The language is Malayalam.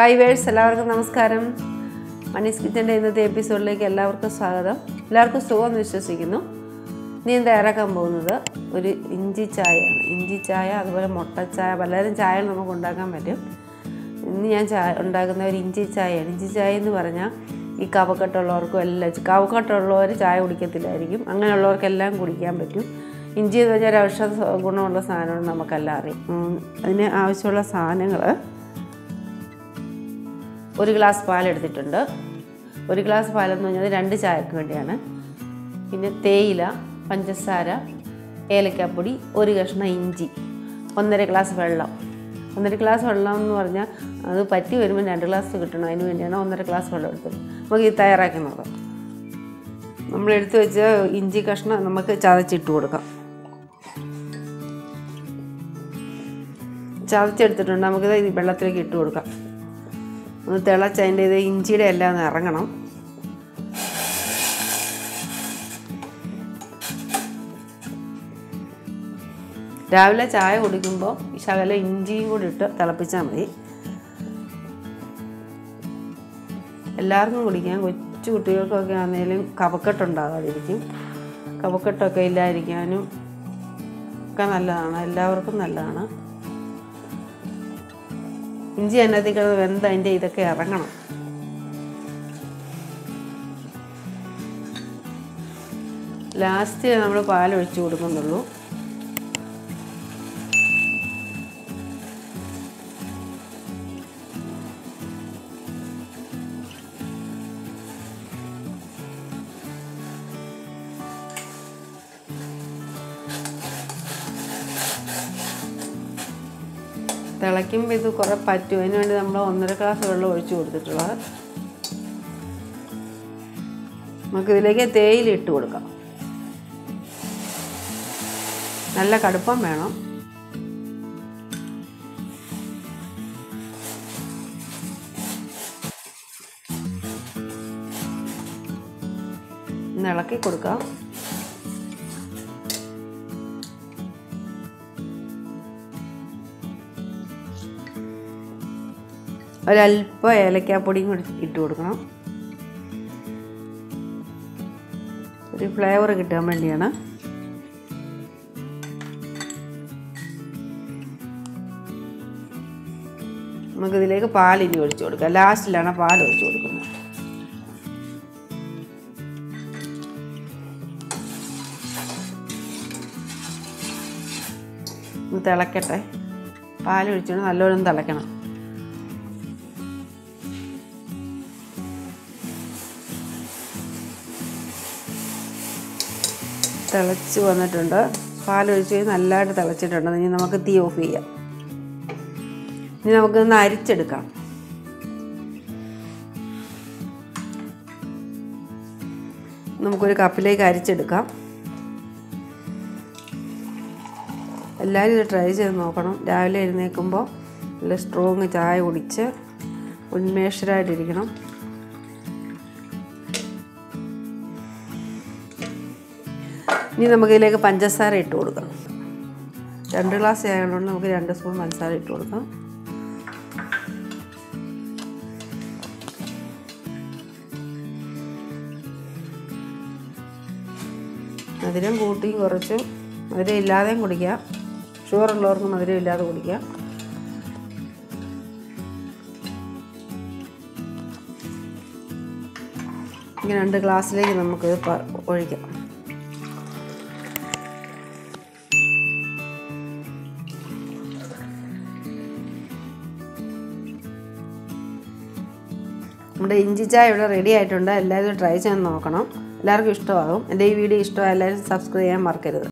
Hi viewers, എല്ലാവർക്കും നമസ്കാരം. മനീസ് കിച്ചന്റെ ഇന്നത്തെ എപ്പിസോഡിലേക്ക് എല്ലാവർക്കും സ്വാഗതം. എല്ലാവർക്കും സുഖമെന്ന് വിശ്വസിക്കുന്നു. ഇനി തയ്യാറാക്കാൻ പോകുന്നത് ഒരു ഇഞ്ചി ചായയാണ്. ഇഞ്ചി ചായ അതുപോലെ മുട്ട ചായ പലതരം ചായ നമുക്ക് ഉണ്ടാക്കാൻ പറ്റും. ഇന്ന് ഞാൻ ഉണ്ടാക്കുന്ന ഒരു ഇഞ്ചി ചായയാണ്. ഇഞ്ചി ചായ എന്ന് പറഞ്ഞാൽ ഈ കവക്കെട്ടുള്ളവർക്കും എല്ലാം കവക്കെട്ടുള്ളവർ ചായ കുടിക്കത്തില്ലായിരിക്കും. അങ്ങനെയുള്ളവർക്കെല്ലാം കുടിക്കാൻ പറ്റും. ഇഞ്ചി എന്ന് പറഞ്ഞാൽ ഒരു ഔഷധ ഗുണമുള്ള സാധനമാണ്, നമുക്കെല്ലാം അറിയാം. അതിന് ആവശ്യമുള്ള സാധനങ്ങൾ: 1 ഗ്ലാസ് പാലെടുത്തിട്ടുണ്ട്. 1 ഗ്ലാസ് പാലെന്ന് പറഞ്ഞാൽ 2 ചായക്ക് വേണ്ടിയാണ്. പിന്നെ തേയില, പഞ്ചസാര, ഏലക്കാപ്പൊടി, 1 കഷ്ണം ഇഞ്ചി, 1.5 ഗ്ലാസ് വെള്ളം. 1.5 ഗ്ലാസ് വെള്ളം എന്ന് പറഞ്ഞാൽ അത് പറ്റി വരുമ്പോൾ 2 ഗ്ലാസ് കിട്ടണം. അതിന് വേണ്ടിയാണ് 1.5 ഗ്ലാസ് വെള്ളം എടുത്തത്. നമുക്ക് ഇത് തയ്യാറാക്കി നോക്കാം. നമ്മളെടുത്ത് വെച്ച ഇഞ്ചി കഷ്ണം നമുക്ക് ചതച്ചിട്ട് കൊടുക്കാം. ചതച്ചെടുത്തിട്ടുണ്ട്. നമുക്കിത് വെള്ളത്തിലേക്ക് ഇട്ട് കൊടുക്കാം. ഒന്ന് തിളച്ച് അതിൻ്റെ ഇത് ഇഞ്ചിയുടെ എല്ലാം ഒന്ന് ഇറങ്ങണം. രാവിലെ ചായ കുടിക്കുമ്പോൾ ശകലം ഇഞ്ചിയും കൂടി ഇട്ട് തിളപ്പിച്ചാൽ മതി. എല്ലാവർക്കും കുടിക്കാം. കൊച്ചു കുട്ടികൾക്കൊക്കെ ആണെങ്കിലും കഫക്കെട്ടുണ്ടാകാതിരിക്കും, കഫക്കെട്ടൊക്കെ ഇല്ലാതിരിക്കാനും ഒക്കെ നല്ലതാണ്. എല്ലാവർക്കും നല്ലതാണ്. ഇഞ്ചി അതിനകത്തേക്ക് വെന്ത് അതിൻ്റെ ഇതൊക്കെ ഇറങ്ങണം. ലാസ്റ്റ് നമ്മൾ പാലൊഴിച്ച് കൊടുക്കുന്നുള്ളൂ. തിളയ്ക്കുമ്പോൾ ഇത് കുറേ പറ്റും. അതിന് വേണ്ടി നമ്മൾ 1.5 ഗ്ലാസ് വെള്ളം ഒഴിച്ചു കൊടുത്തിട്ടുള്ളത്. നമുക്കിതിലേക്ക് തേയില ഇട്ട് കൊടുക്കാം. നല്ല കടുപ്പം വേണം. ഇളക്കി കൊടുക്കാം. ഒരല്പം ഏലക്കാപ്പൊടിയും കൂടി ഇട്ട് കൊടുക്കണം. ഒരു ഫ്ലേവർ കിട്ടാൻ വേണ്ടിയാണ്. നമുക്കിതിലേക്ക് പാലിനി ഒഴിച്ചു കൊടുക്കാം. ലാസ്റ്റിലാണ് പാൽ ഒഴിച്ചു കൊടുക്കുന്നത്. തിളക്കട്ടെ. പാലൊഴിച്ചുകൊണ്ട് നല്ലോണം തിളക്കണം. തിളച്ച് വന്നിട്ടുണ്ട്. പാലൊഴിച്ച് നല്ലതായിട്ട് തിളച്ചിട്ടുണ്ട്. ഇനി നമുക്ക് തീ ഓഫ് ചെയ്യാം. ഇനി നമുക്കൊന്ന് അരിച്ചെടുക്കാം. നമുക്കൊരു കപ്പിലേക്ക് അരിച്ചെടുക്കാം. എല്ലാവരും ഇത് ട്രൈ ചെയ്ത് നോക്കണം. രാവിലെ എഴുന്നേൽക്കുമ്പോൾ നല്ല സ്ട്രോങ് ചായ കുടിച്ച് ഉന്മേഷരായിട്ടിരിക്കണം. ഇനി നമുക്കിതിലേക്ക് പഞ്ചസാര ഇട്ട് കൊടുക്കാം. 2 ഗ്ലാസ് ആയതുകൊണ്ട് നമുക്ക് 2 സ്പൂൺ പഞ്ചസാര ഇട്ട് കൊടുക്കാം. മധുരം കൂട്ടി കുറച്ച്, മധുരം ഇല്ലാതെയും കുടിക്കാം. ഷുഗർ ഉള്ളവർക്ക് മധുരം ഇല്ലാതെ കുടിക്കാം. ഇങ്ങനെ 2 ഗ്ലാസ്സിലേക്ക് നമുക്ക് ഒഴിക്കാം. നമ്മുടെ ഇഞ്ചി ചായ ഇവിടെ റെഡി ആയിട്ടുണ്ട്. എല്ലാവരും ട്രൈ ചെയ്ത് നോക്കണം. എല്ലാവർക്കും ഇഷ്ടമാകും. എൻ്റെ ഈ വീഡിയോ ഇഷ്ടമായി എല്ലാവരും സബ്സ്ക്രൈബ് ചെയ്യാൻ മറക്കരുത്.